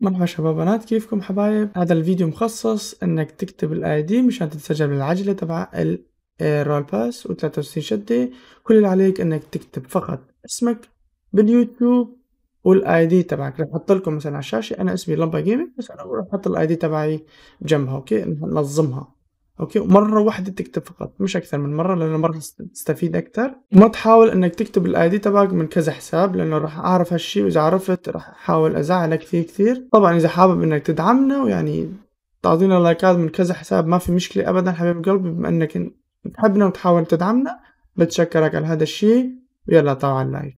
مرحبا شباب بنات، كيفكم حبايب؟ هذا الفيديو مخصص انك تكتب الاي دي مشان تتسجل بالعجله تبع الرويال باس و63 شده. كل اللي عليك انك تكتب فقط اسمك باليوتيوب والاي دي تبعك. رح احط لكم مثلا على الشاشه، انا اسمي لمبا جيمنج، بس انا رح احط الاي دي تبعي بجنبها. اوكي، ننظمها. اوكي، مره واحده تكتب فقط، مش اكثر من مره، لانه مره تستفيد اكثر. وما تحاول انك تكتب الاي دي تبعك من كذا حساب، لانه راح اعرف هالشيء، واذا عرفت راح احاول ازعلك فيه كثير. طبعا اذا حابب انك تدعمنا ويعني تعطينا لايكات من كذا حساب، ما في مشكله ابدا حبيب قلبي، بما انك بتحبنا وتحاول تدعمنا بتشكرك على هذا الشيء. ويلا طبعا لايك.